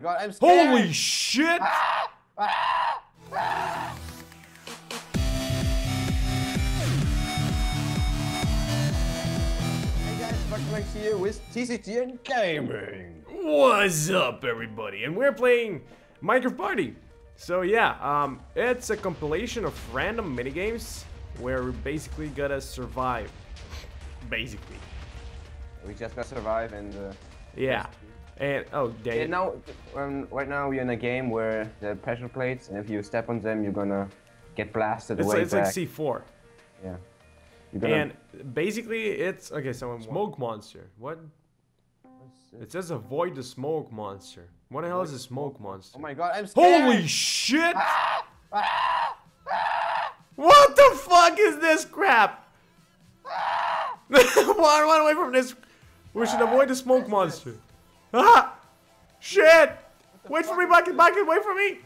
God, I'm scared. Holy shit! Ah! Ah! Ah! Hey guys, welcome back to you with TCTN Gaming. What's up, everybody? And we're playing Minecraft Party. So yeah, it's a compilation of random minigames where we basically gotta survive. Basically, we just gotta survive and yeah. And oh, damn. And now, right now we're in a game where the pressure plates, and if you step on them, you're gonna get blasted away. It's back. Like C4. Yeah. And basically, it's okay. Someone smoke monster. What? It says avoid the smoke monster. What the hell is a smoke monster? Oh my god! I'm scared. Holy shit! Ah! Ah! Ah! What the fuck is this crap? Ah! Run away from this. We should avoid the smoke monster. Ah! Shit! Wait for me, Bucket! Bucket, wait for me!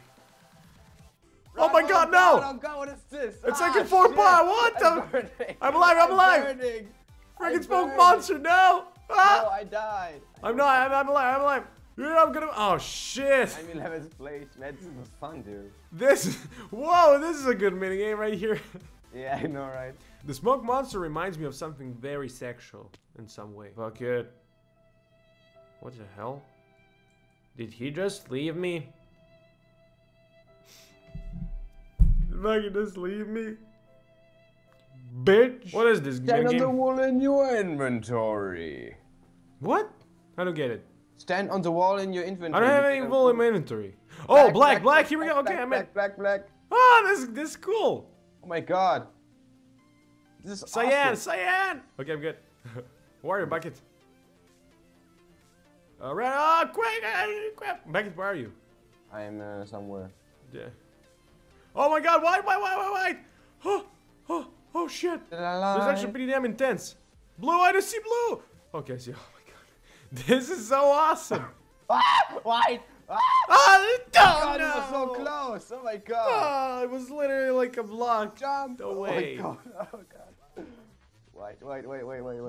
Run, oh my god, no! Oh god, what is this? It's like a four bar! What the? I'm alive, I'm alive! Freaking smoke monster, no! Ah! No, I died. I'm alive, I'm alive! Yeah, I'm gonna. Oh shit! I'm in 11th place, man. This was fun, dude. This. Whoa, this is a good minigame right here. Yeah, I know, right? The smoke monster reminds me of something very sexual in some way. Fuck it. What the hell? Did he just leave me? Did Maggie just leave me? Bitch! What is this game? Stand on the wall in your inventory. What? I don't get it. Stand on the wall in your inventory. I don't have any wall in my inventory. Oh, black, here we go. Okay, I'm in. Black. Ah, this is cool. Oh my god. This is cyan, awesome. Cyan! Okay, I'm good. Warrior bucket. Alright, oh, quick! Crap! Maggie, where are you? I'm somewhere. Yeah. Oh my god, why? Oh, shit! This is actually pretty damn intense. Blue, I don't see blue! Okay, I see. Oh my god. This is so awesome! Ah! White! Ah! Oh, god, no! It was so close! Oh my god! Oh, it was literally like a block. Jump! Away. Oh my god. Oh god. Wait.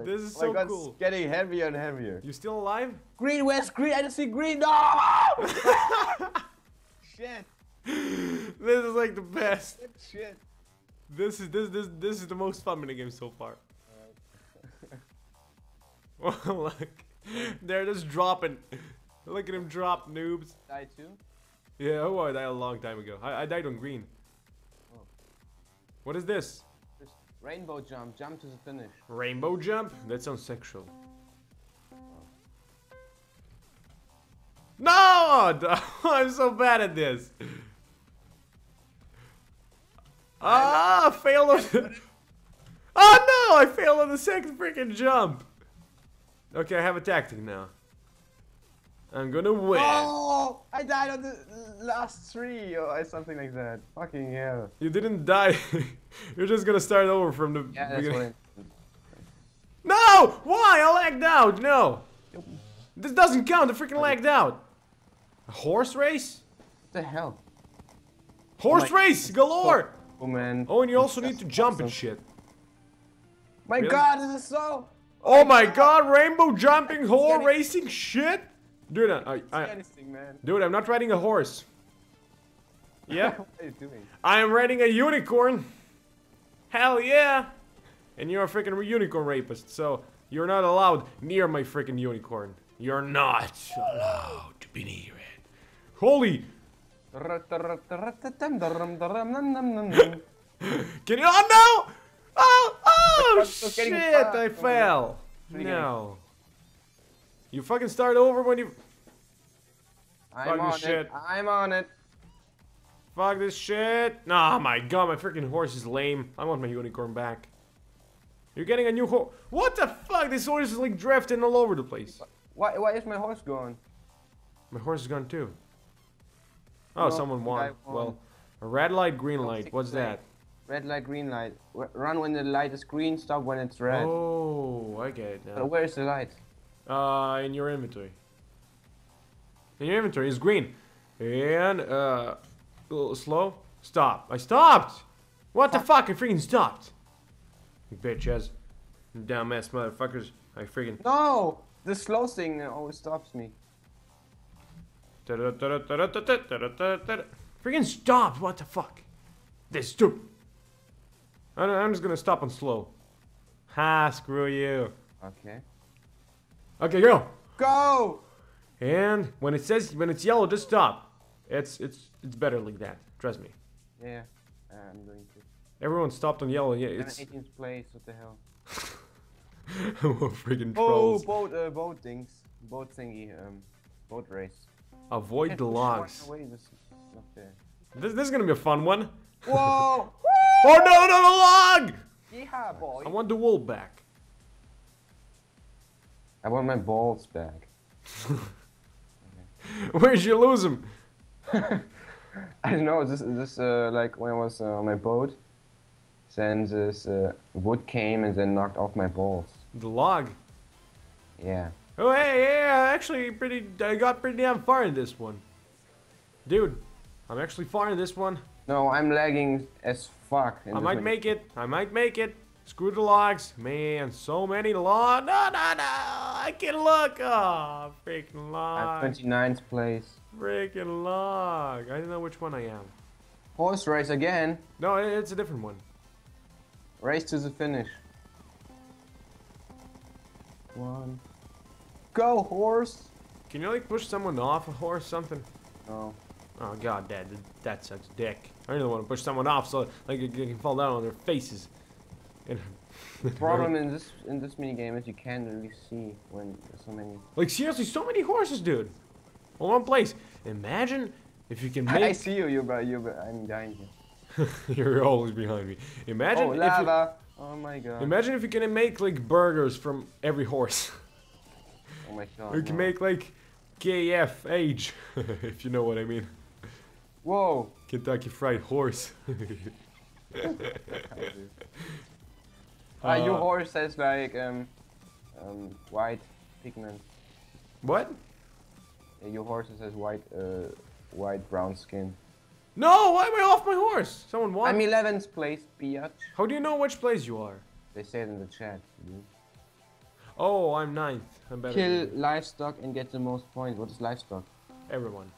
This is so cool. It's getting heavier and heavier. You still alive? Green, where's green? I don't see green. No! Shit. This is like the best. Shit. This is the most fun minigame so far. All right. Look, they're just dropping. Look at him drop, noobs. Die too? Yeah, oh, I died a long time ago. I died on green. Oh. What is this? Rainbow jump, jump to the finish. Rainbow jump? That sounds sexual. Oh. No! I'm so bad at this. Ah, fail on the... Oh no! I failed on the second freaking jump. Okay, I have a tactic now. I'm gonna win. Oh! I died on the last three or something like that. Fucking hell. You didn't die. You're just gonna start over from the beginning. No! Why? I lagged out! No! This doesn't count, I freaking lagged out! A horse race? What the hell? Horse race galore! Oh man. Oh, and you also need to jump and shit. My god, this is so... Oh my god, rainbow jumping, whore racing shit! Dude, I'm not riding a horse. Yeah. What are you doing? I am riding a unicorn. Hell yeah! And you're a freaking unicorn rapist, so you're not allowed near my freaking unicorn. You're not allowed to be near it. Holy! Can you? Oh no! Oh shit! I fell. No. You fucking start over when you. I'm on it. I'm on it. Fuck this shit. Nah, my god, my freaking horse is lame. I want my unicorn back. You're getting a new horse. What the fuck? This horse is like drifting all over the place. Why is my horse gone? My horse is gone too. Oh, no, someone won. Well, a red light, green light. What's that? Red light, green light. Run when the light is green, stop when it's red. Oh, I get it now. But where is the light? In your inventory. In your inventory, it's green. And, slow. Stop. I stopped! What the fuck? I freaking stopped. You bitch ass. Dumbass motherfuckers. I freaking... No! The slow thing always stops me. Freaking stop! What the fuck? This stupid. I'm just gonna stop on slow. Ha! Screw you. Okay. Okay, go. Go. And when it says when it's yellow, just stop. It's better like that. Trust me. Yeah, I'm going to. Everyone stopped on yellow. Yeah, it's. 18th place. What the hell? Oh, freaking trolls. Oh, boat race. Avoid the logs. This is gonna be a fun one. Whoa! Oh no, no, the log! Yeah, boy. I want the wool back. I want my balls back. Where'd you lose them? I don't know. This like when I was on my boat, then this wood came and then knocked off my balls. The log. Yeah. Oh hey, yeah, actually, I got pretty damn far in this one, dude. I'm actually far in this one. No, I'm lagging as fuck. I might make it. I might make it. Screw the logs, man. So many logs. No, no, no. I can look. Oh, freaking log. I'm 29th place. Freaking log. I don't know which one I am. Horse race again. No, it's a different one. Race to the finish. One. Go, horse. Can you like push someone off a horse, something? No. Oh god, that sucks dick. I don't want to push someone off so like you can fall down on their faces. The problem in this mini game is you can't really see when there's so many. Like seriously, so many horses, dude. All one place. Imagine if you can make. I see you, I'm behind you. You're always behind me. Imagine. Oh, lava. Oh my god. Imagine if you can make like burgers from every horse. Oh my god. You can make like KFH, if you know what I mean. Whoa. Kentucky Fried Horse. Your horse has like white pigment. What? Your horse has white brown skin. No, why am I off my horse? Someone won. I'm 11th place, biatch. How do you know which place you are? They say it in the chat. Dude. Oh, I'm 9th. I'm better. Kill livestock and get the most points. What is livestock? Everyone.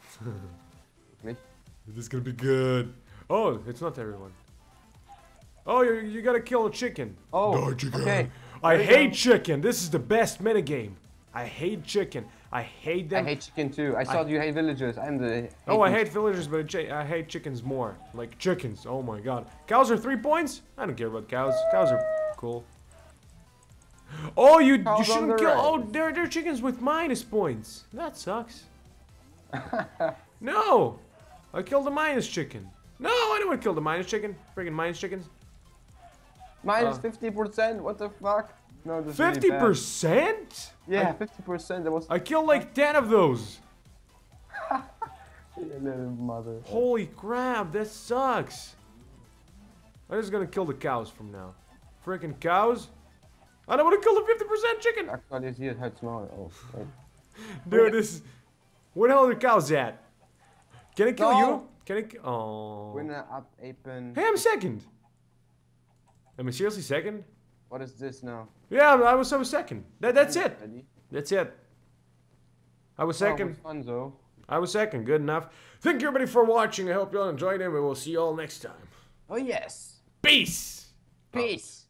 Really? This is gonna be good. Oh, it's not everyone. Oh, you gotta kill a chicken. Oh, no, chicken. Okay. I hate chicken. This is the best minigame. I hate chicken. I hate them. I hate chicken too. I thought you hate villagers. I'm the. Oh, I hate villagers, but I hate chickens more. Like chickens. Oh my god. Cows are 3 points. I don't care about cows. Cows are cool. Oh, you shouldn't kill. Oh, they're chickens with -points. That sucks. No, I killed the minus chicken. No, I don't want to kill the minus chicken. Freaking minus chickens. Minus 50%? What the fuck? No, 50%? Really yeah, 50%. That was. I killed like 10 of those. Mother. Holy crap! That sucks. I'm just gonna kill the cows from now. Freaking cows! I don't want to kill the 50% chicken. Actually, this year hurts more. Oh, right. Dude, this. Where the hell are the cows at? Can I kill you? Can I? Oh. Winner up, Apen. Hey, I'm second. Am I seriously second? What is this now? Yeah, I was second. That's it. That's it. I was second. Oh, it was fun, though. I was second. Good enough. Thank you, everybody, for watching. I hope you all enjoyed it. We will see you all next time. Oh yes. Peace. Peace.